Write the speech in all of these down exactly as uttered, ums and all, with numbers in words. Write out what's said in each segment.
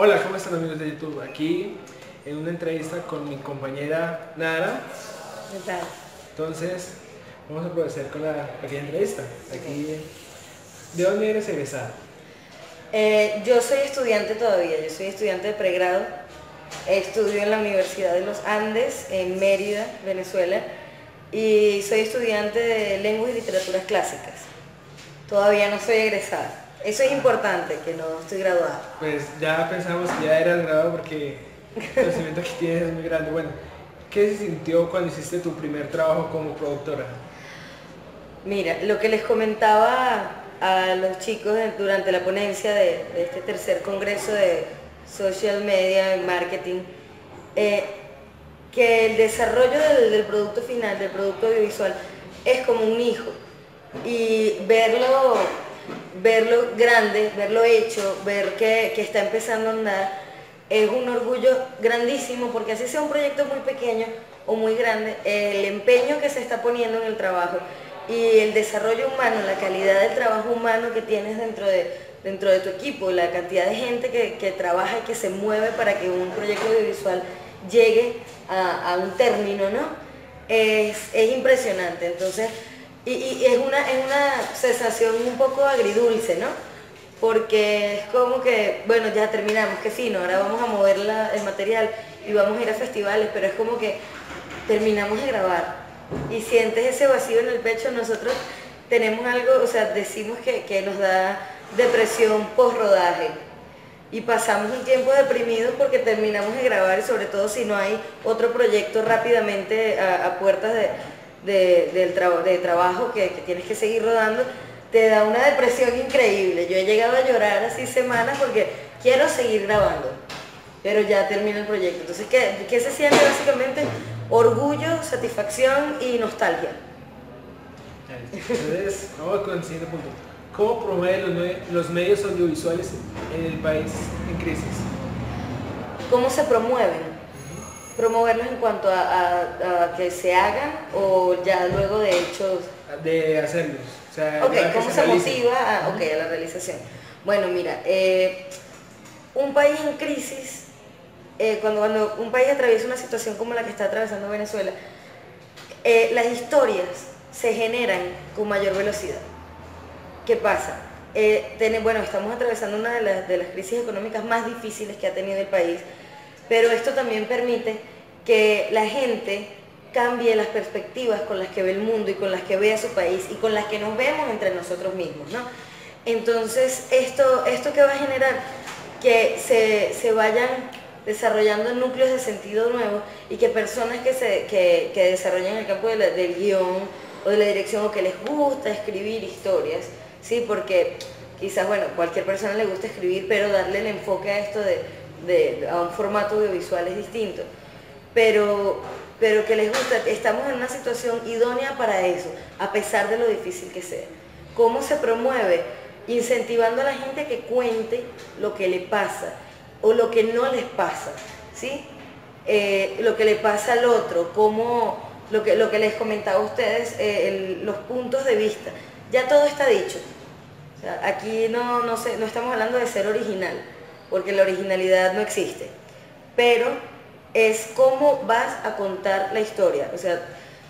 Hola, ¿cómo están amigos de YouTube? Aquí en una entrevista con mi compañera Nahara. ¿Qué tal? Entonces, vamos a proceder con la pequeña entrevista. Aquí, ¿de dónde eres egresada? Eh, yo soy estudiante todavía, yo soy estudiante de pregrado. Estudio en la Universidad de los Andes, en Mérida, Venezuela, y soy estudiante de lenguas y literaturas clásicas. Todavía no soy egresada. Eso es importante, que no estoy graduada. Pues ya pensamos que ya eras graduada porque el conocimiento que tienes es muy grande. Bueno, ¿qué se sintió cuando hiciste tu primer trabajo como productora? Mira, lo que les comentaba a los chicos durante la ponencia de, de este tercer congreso de Social Media y Marketing, eh, que el desarrollo del, del producto final, del producto audiovisual, es como un hijo. Y verlo, verlo grande, verlo hecho, ver que, que está empezando a andar, es un orgullo grandísimo, porque así sea un proyecto muy pequeño o muy grande, el empeño que se está poniendo en el trabajo y el desarrollo humano, la calidad del trabajo humano que tienes dentro de, dentro de tu equipo, la cantidad de gente que, que trabaja y que se mueve para que un proyecto audiovisual llegue a, a un término, ¿no? Es, es impresionante. Entonces, y, y es, una, es una sensación un poco agridulce, ¿no? Porque es como que, bueno, ya terminamos, qué fino, ahora vamos a mover la, el material y vamos a ir a festivales, pero es como que terminamos de grabar y sientes ese vacío en el pecho. Nosotros tenemos algo, o sea, decimos que, que nos da depresión post-rodaje y pasamos un tiempo deprimidos porque terminamos de grabar, y sobre todo si no hay otro proyecto rápidamente a, a puertas de, de, del tra- de trabajo que, que tienes que seguir rodando, te da una depresión increíble. Yo he llegado a llorar así semanas porque quiero seguir grabando, pero ya termino el proyecto. Entonces, ¿qué, qué se siente básicamente? Orgullo, satisfacción y nostalgia. Entonces, vamos con el siguiente punto. ¿Cómo promueven los medios audiovisuales en el país en crisis? ¿Cómo se promueven? Promoverlos en cuanto a, a, a que se hagan o ya luego de hechos. De hacerlos. O sea, ok, ¿cómo se, se motiva a, okay, a la realización? Bueno, mira, eh, un país en crisis, eh, cuando, cuando un país atraviesa una situación como la que está atravesando Venezuela, eh, las historias se generan con mayor velocidad. ¿Qué pasa? Eh, ten, bueno, estamos atravesando una de las, de las crisis económicas más difíciles que ha tenido el país, pero esto también permite que la gente cambie las perspectivas con las que ve el mundo y con las que ve a su país y con las que nos vemos entre nosotros mismos, ¿no? Entonces, esto, esto que va a generar que se, se vayan desarrollando núcleos de sentido nuevo y que personas que, se, que, que desarrollan el campo de la, del guión o de la dirección, o que les gusta escribir historias, ¿sí? Porque quizás, bueno, cualquier persona le gusta escribir, pero darle el enfoque a esto de De, a un formato audiovisual es distinto, pero, pero que les gusta. Estamos en una situación idónea para eso, a pesar de lo difícil que sea. ¿Cómo se promueve? Incentivando a la gente que cuente lo que le pasa o lo que no les pasa, ¿sí? Eh, lo que le pasa al otro, como lo que, lo que les comentaba a ustedes, eh, el, los puntos de vista. Ya todo está dicho, o sea, aquí no, no, se, no estamos hablando de ser original, porque la originalidad no existe, pero es cómo vas a contar la historia. O sea,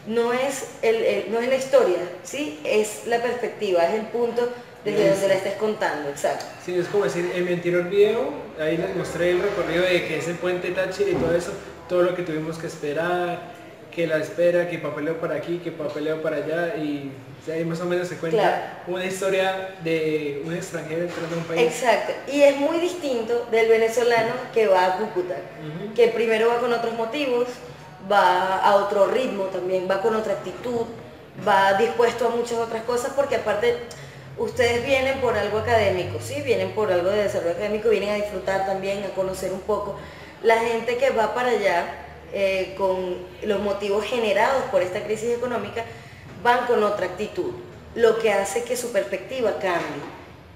no es, el, el, no es la historia, ¿sí? Es la perspectiva, es el punto desde sí, donde sí la estés contando, exacto. Sí, es como decir, en mi anterior video, ahí les mostré el recorrido de que es el puente Táchira y todo eso, todo lo que tuvimos que esperar, que la espera, que papeleo para aquí, que papeleo para allá, y o sea, ahí más o menos se cuenta, claro, una historia de un extranjero entrando a un país. Exacto, y es muy distinto del venezolano que va a Cúcuta, uh-huh, que primero va con otros motivos, va a otro ritmo también, va con otra actitud, va dispuesto a muchas otras cosas, porque aparte ustedes vienen por algo académico, ¿sí? Vienen por algo de desarrollo académico, vienen a disfrutar también, a conocer un poco. La gente que va para allá, Eh, con los motivos generados por esta crisis económica, van con otra actitud, lo que hace que su perspectiva cambie.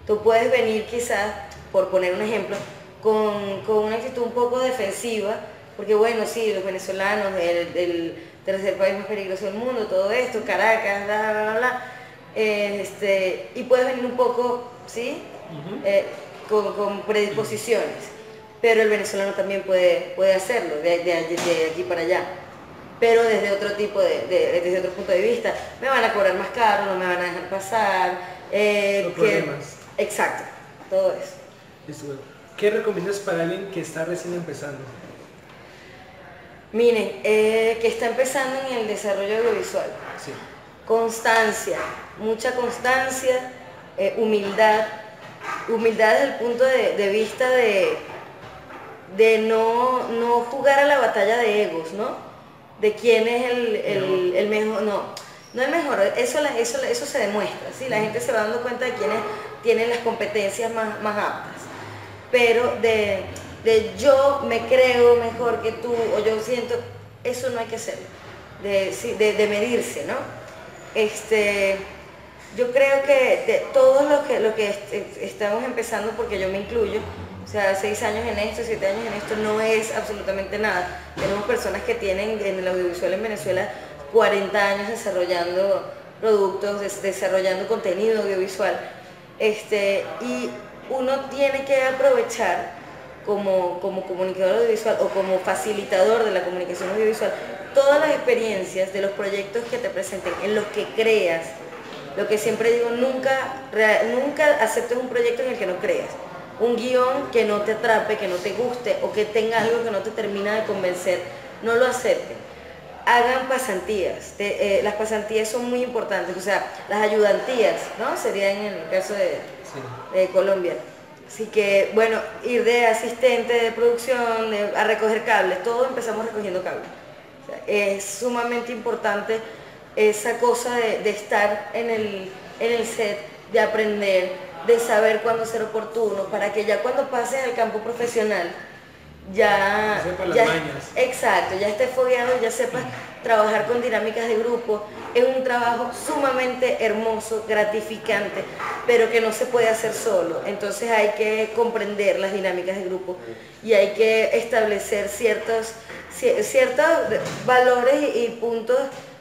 Tú puedes venir quizás, por poner un ejemplo, con, con una actitud un poco defensiva, porque bueno, sí, los venezolanos, el, el tercer país más peligroso del mundo, todo esto, Caracas, bla, bla, bla, bla, eh, este, y puedes venir un poco, ¿sí? Uh-huh. eh, con, con predisposiciones. pero el venezolano también puede, puede hacerlo de, de, de aquí para allá, pero desde otro tipo de, de, desde otro punto de vista. Me van a cobrar más caro, no me van a dejar pasar, eh, los problemas. Exacto, todo eso. Listo. ¿Qué recomiendas para alguien que está recién empezando? Miren, eh, que está empezando en el desarrollo audiovisual. Sí. Constancia, mucha constancia, eh, humildad, humildad desde el punto de, de vista de, de no, no jugar a la batalla de egos, ¿no? De quién es el, el, no. el mejor, no, no el mejor, eso, eso, eso se demuestra, ¿sí? La gente se va dando cuenta de quiénes tienen las competencias más, más aptas, pero de, de yo me creo mejor que tú, o yo siento, eso no hay que hacerlo, de, de, de medirse, ¿no? Este, yo creo que de todos los que, los que est estamos empezando, porque yo me incluyo, o sea, seis años en esto, siete años en esto, no es absolutamente nada. Tenemos personas que tienen en el audiovisual en Venezuela cuarenta años desarrollando productos, des desarrollando contenido audiovisual. Este, y uno tiene que aprovechar como, como comunicador audiovisual o como facilitador de la comunicación audiovisual todas las experiencias de los proyectos que te presenten, en los que creas. Lo que siempre digo, nunca, nunca aceptes un proyecto en el que no creas. Un guión que no te atrape, que no te guste o que tenga algo que no te termina de convencer, no lo acepten. Hagan pasantías, te, eh, las pasantías son muy importantes, o sea, las ayudantías, ¿no? Sería en el caso de, sí. de Colombia. Así que, bueno, ir de asistente de producción, de, a recoger cables, todos empezamos recogiendo cables. O sea, es sumamente importante esa cosa de, de estar en el, en el set, de aprender, de saber cuándo ser oportuno, para que ya cuando pases al campo profesional, ya, ya, exacto, ya estés fogueado, ya sepas trabajar con dinámicas de grupo. Es un trabajo sumamente hermoso, gratificante, pero que no se puede hacer solo. Entonces hay que comprender las dinámicas de grupo y hay que establecer ciertos, ciertos valores y puntos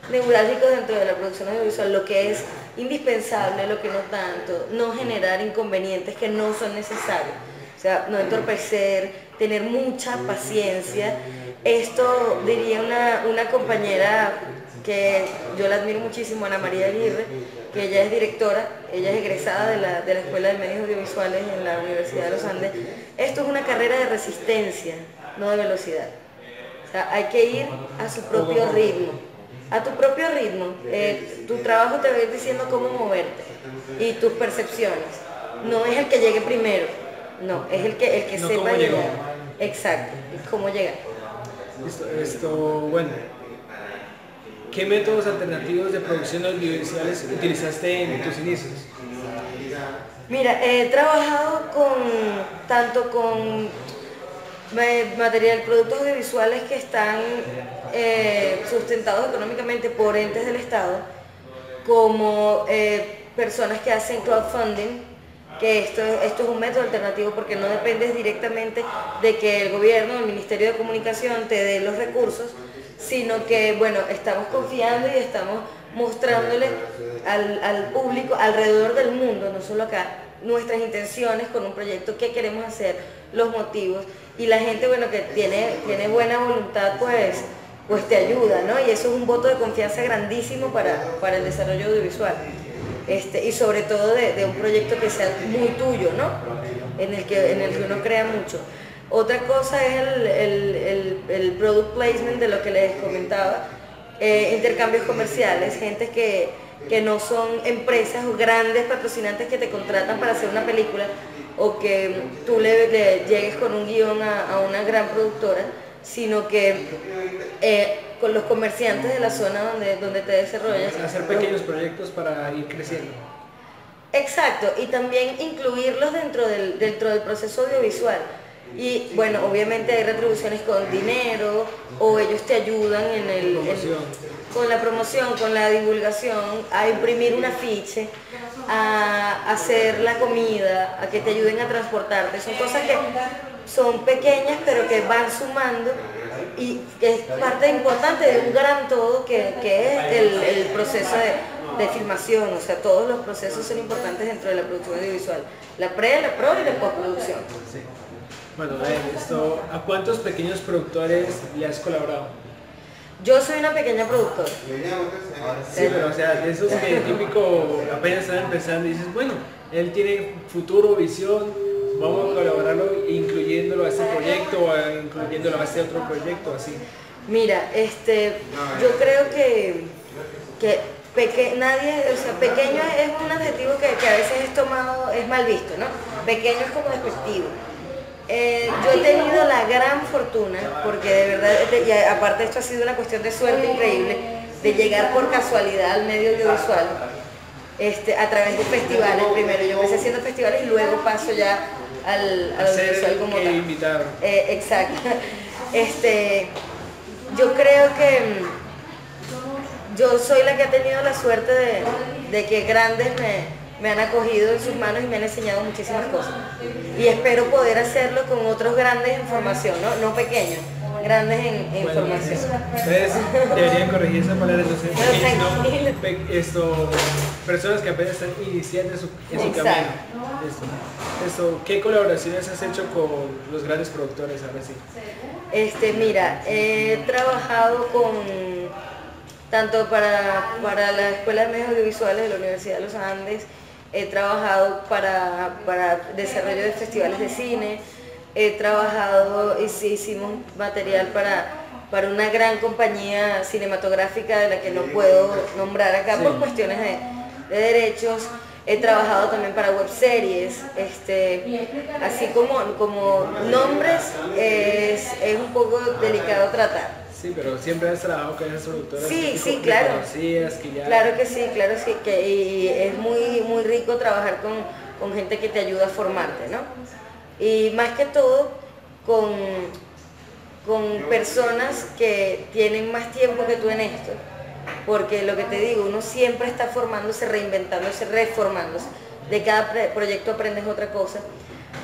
neurálgicos dentro de la producción audiovisual, lo que es indispensable, lo que no tanto, no generar inconvenientes que no son necesarios, o sea, no entorpecer, tener mucha paciencia. Esto diría una, una compañera que yo la admiro muchísimo, Ana María Aguirre, que ella es directora, ella es egresada de la, de la Escuela de Medios Audiovisuales en la Universidad de los Andes. Esto es una carrera de resistencia, no de velocidad. O sea, hay que ir a su propio ritmo. A tu propio ritmo, eh, tu trabajo te va a ir diciendo cómo moverte y tus percepciones. No es el que llegue primero, no, es el que, el que no sepa llegar. Exacto, cómo llegar. Esto, esto, bueno, ¿qué métodos alternativos de producción audiovisuales utilizaste en tus inicios? Mira, he trabajado con, tanto con material, productos audiovisuales que están eh, sustentados económicamente por entes del Estado, como eh, personas que hacen crowdfunding, que esto, esto es un método alternativo porque no dependes directamente de que el gobierno, el Ministerio de Comunicación te dé los recursos, sino que, bueno, estamos confiando y estamos mostrándole al, al público alrededor del mundo, no solo acá, nuestras intenciones con un proyecto, qué queremos hacer, los motivos, y la gente, bueno, que tiene, tiene buena voluntad, pues, pues te ayuda, ¿no? Y eso es un voto de confianza grandísimo para, para el desarrollo audiovisual, este, y sobre todo de, de un proyecto que sea muy tuyo, ¿no? En el que, en el que uno crea mucho. Otra cosa es el, el, el, el product placement, de lo que les comentaba, eh, intercambios comerciales, gente que, que no son empresas o grandes patrocinantes que te contratan para hacer una película, o que tú le, le llegues con un guión a, a una gran productora, sino que eh, con los comerciantes de la zona donde, donde te desarrollas. Hacer pequeños proyectos para ir creciendo. Exacto, y también incluirlos dentro del, dentro del proceso audiovisual. Y bueno, obviamente hay retribuciones con dinero, o ellos te ayudan en el, en, con la promoción, con la divulgación, a imprimir un afiche, a hacer la comida, a que te ayuden a transportarte. Son cosas que son pequeñas pero que van sumando y que es parte importante de un gran todo que, que es el, el proceso de, de filmación. O sea, todos los procesos son importantes dentro de la producción audiovisual, la pre, la pro y la postproducción. Bueno, a ver, esto, ¿a cuántos pequeños productores le has colaborado? Yo soy una pequeña productora. Sí, pero o sea, eso es que típico, apenas están empezando y dices, bueno, él tiene futuro, visión, vamos a colaborarlo incluyéndolo a este proyecto o incluyéndolo a este otro proyecto, así. Mira, este, yo creo que, que peque, nadie, o sea, pequeño es un adjetivo que, que a veces es tomado, es mal visto, ¿no? Pequeño es como despectivo. Eh, yo he tenido la gran fortuna, porque de verdad, y aparte esto ha sido una cuestión de suerte increíble, de llegar por casualidad al medio audiovisual, este, a través de festivales. Primero yo empecé haciendo festivales y luego paso ya al, al audiovisual como tal. Invitado. Eh, exacto. Este, yo creo que yo soy la que ha tenido la suerte de, de que grandes me... me han acogido en sus manos y me han enseñado muchísimas cosas. Y espero poder hacerlo con otros grandes en formación, no, no pequeños, grandes en, en bueno, formación. Ustedes deberían corregir esa palabra, entonces, bueno, no, esto, personas que apenas están iniciando en su, en su camino. Esto, esto, ¿qué colaboraciones has hecho con los grandes productores ahora sí? Este, mira, he trabajado con, tanto para, para la Escuela de Medios Audiovisuales de la Universidad de los Andes, he trabajado para, para desarrollo de festivales de cine, he trabajado, hicimos material para, para una gran compañía cinematográfica de la que no puedo nombrar acá por cuestiones de, de derechos, he trabajado también para webseries, este, así como, como nombres es, es un poco delicado tratar. Sí, pero siempre has trabajado con esas productoras. Sí, sí, claro. Conocías, que ya... Claro que sí, claro sí, que y es muy, muy rico trabajar con, con gente que te ayuda a formarte, ¿no? Y más que todo con, con personas que tienen más tiempo que tú en esto, porque lo que te digo, uno siempre está formándose, reinventándose, reformándose. De cada proyecto aprendes otra cosa,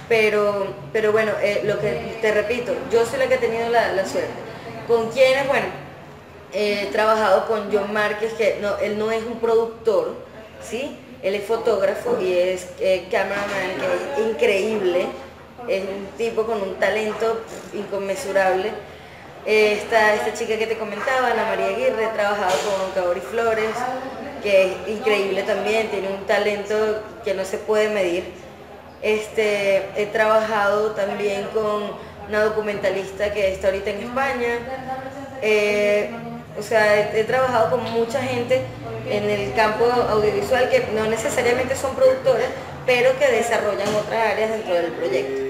pero, pero bueno, eh, lo que te repito, yo soy la que he tenido la, la suerte. ¿Con quiénes? Bueno, eh, he trabajado con John Márquez, que no, él no es un productor, ¿sí? Él es fotógrafo y es eh, cameraman, que es increíble, es un tipo con un talento inconmensurable. Eh, está esta chica que te comentaba, Ana María Aguirre, he trabajado con Cabor y Flores, que es increíble también, tiene un talento que no se puede medir. Este, he trabajado también con una documentalista que está ahorita en España, eh, o sea, he, he trabajado con mucha gente en el campo audiovisual que no necesariamente son productores, pero que desarrollan otras áreas dentro del proyecto.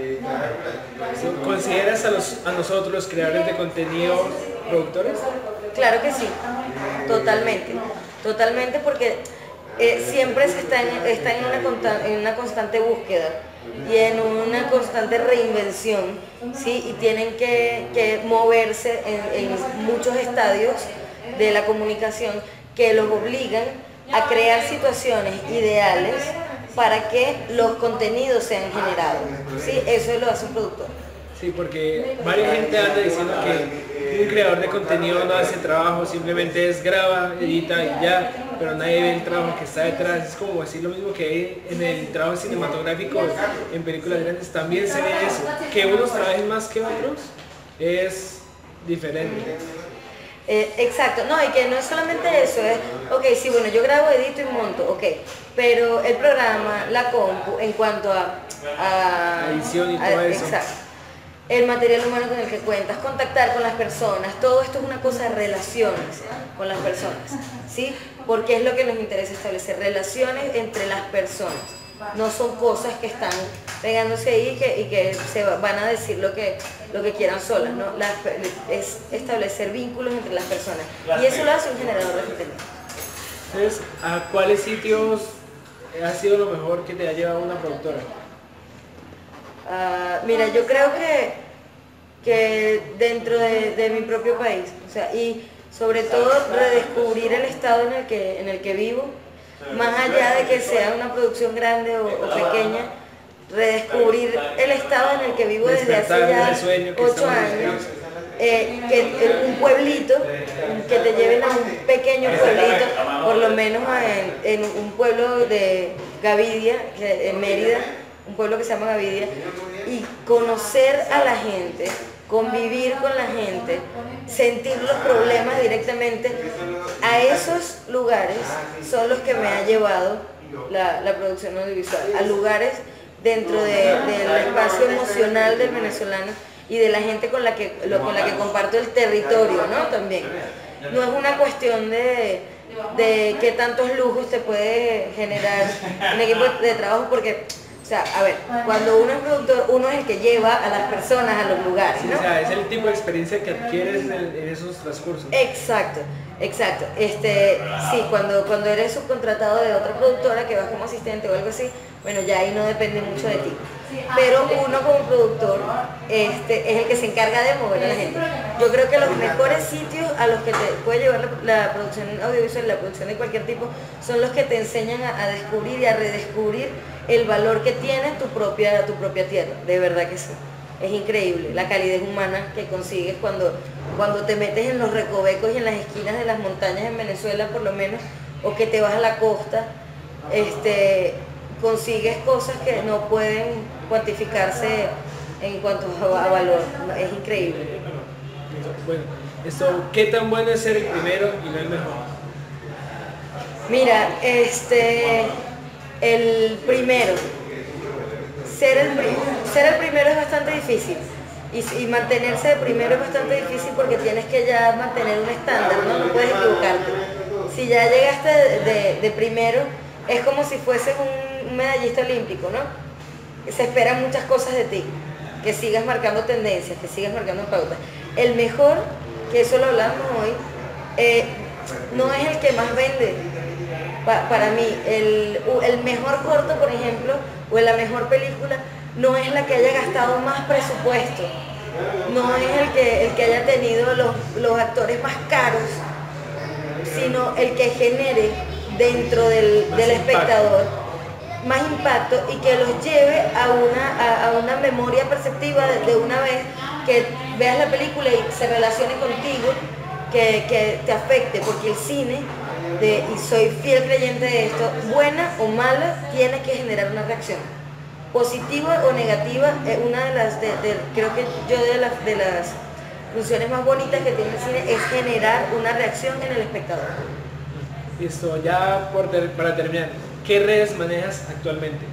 ¿Consideras a, los, a nosotros los creadores de contenido productores? Claro que sí, totalmente, totalmente porque eh, siempre se está, en, está en, una, en una constante búsqueda y en una constante reinvención, ¿sí? Y tienen que, que moverse en, en muchos estadios de la comunicación que los obligan a crear situaciones ideales para que los contenidos sean generados, ¿sí? Eso lo hace un productor. Sí, porque varias gente anda diciendo que un creador de contenido no hace trabajo, simplemente es graba, edita y ya, pero nadie ve el trabajo que está detrás. Es como decir lo mismo que en el trabajo cinematográfico, en películas grandes también se ve eso, que unos trabajen más que otros es diferente. Eh, exacto, no, y que no es solamente eso, es, ok, sí, bueno, yo grabo, edito y monto, ok, pero el programa, la compu, en cuanto a... a la edición y todo a, eso. Exacto, el material humano con el que cuentas, contactar con las personas, todo esto es una cosa de relaciones con las personas, ¿sí? Porque es lo que nos interesa establecer, relaciones entre las personas. No son cosas que están pegándose ahí y que, y que se van a decir lo que, lo que quieran solas, ¿no? Las, es establecer vínculos entre las personas. Y eso lo hace un generador de contenido. Entonces, ¿a cuáles sitios ha sido lo mejor que te ha llevado una productora? Uh, mira, yo creo que, que dentro de, de mi propio país, o sea, y... sobre todo redescubrir el estado en el que, en el que vivo, más allá de que sea una producción grande o, o pequeña, redescubrir el estado en el que vivo desde hace ya ocho años, eh, que, un pueblito, que te lleven a un pequeño pueblito, por lo menos en, en un pueblo de Gavidia, en Mérida, un pueblo que se llama Gavidia, y conocer a la gente, convivir con la gente, sentir los problemas directamente, a esos lugares son los que me ha llevado la, la producción audiovisual, a lugares dentro de, del espacio emocional del venezolano y de la gente con la que, lo, con la que comparto el territorio, ¿no? También. No es una cuestión de, de qué tantos lujos te puede generar un equipo de trabajo, porque, o sea, a ver, cuando uno es productor, uno es el que lleva a las personas a los lugares, ¿no? Sí, o sea, es el tipo de experiencia que adquieres en esos transcursos. Exacto, exacto. Este, sí, cuando, cuando eres subcontratado de otra productora que vas como asistente o algo así, bueno, ya ahí no depende mucho de ti. Pero uno como productor este, es el que se encarga de mover a la gente. Yo creo que los mejores sitios a los que te puede llevar la, la producción audiovisual, la producción de cualquier tipo, son los que te enseñan a, a descubrir y a redescubrir el valor que tiene tu propia, tu propia tierra. De verdad que sí. Es increíble la calidez humana que consigues cuando, cuando te metes en los recovecos y en las esquinas de las montañas en Venezuela, por lo menos, o que te vas a la costa. Este, consigues cosas que no pueden cuantificarse en cuanto a valor, es increíble. Bueno, esto, ¿qué tan bueno es ser el primero y no el mejor? Mira, este, el primero, ser el, ser el primero es bastante difícil y, y mantenerse de primero es bastante difícil porque tienes que ya mantener un estándar, no, no puedes equivocarte. Si ya llegaste de, de, de primero, es como si fueses un un medallista olímpico, ¿no? Se esperan muchas cosas de ti, que sigas marcando tendencias, que sigas marcando pautas. El mejor, que eso lo hablamos hoy, eh, no es el que más vende. Pa para mí, el, el mejor corto, por ejemplo, o la mejor película, no es la que haya gastado más presupuesto, no es el que, el que haya tenido los, los actores más caros, sino el que genere dentro del, del espectador más impacto y que los lleve a una, a, a una memoria perceptiva de, de una vez que veas la película y se relacione contigo, que, que te afecte, porque el cine, de, y soy fiel creyente de esto, buena o mala, tiene que generar una reacción. Positiva o negativa es una de las, de, de, creo que yo de las, de las funciones más bonitas que tiene el cine es generar una reacción en el espectador. Listo, ya por ter, para terminar. ¿Qué redes manejas actualmente?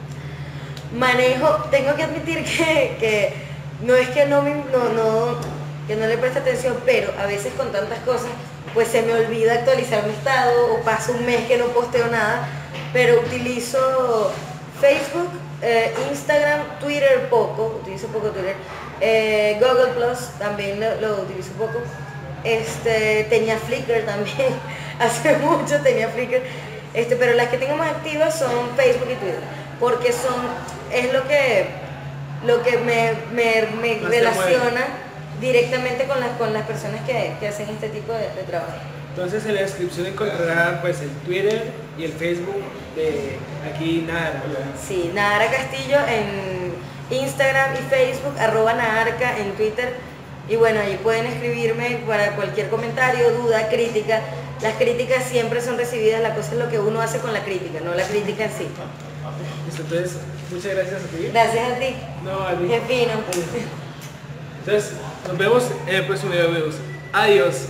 Manejo, tengo que admitir que, que no es que no, me, no, no, que no le preste atención, pero a veces con tantas cosas pues se me olvida actualizar mi estado o paso un mes que no posteo nada, pero utilizo Facebook, eh, Instagram, Twitter poco, utilizo poco Twitter, eh, Google Plus también lo, lo utilizo poco, este, tenía Flickr también, hace mucho tenía Flickr. Este, pero las que tengo más activas son Facebook y Twitter, porque son, es lo que, lo que me, me, me relaciona directamente con las, con las personas que, que hacen este tipo de, de trabajo. Entonces en la descripción encontrarán pues el Twitter y el Facebook de aquí Nahara. Sí, Nahara Castillo en Instagram y Facebook, arroba naharca en Twitter. Y bueno, ahí pueden escribirme para cualquier comentario, duda, crítica. Las críticas siempre son recibidas, la cosa es lo que uno hace con la crítica, no la crítica en sí. Entonces, muchas gracias a ti. Gracias a ti. No, a ti. Qué fino. Entonces, nos vemos en el próximo video. Adiós.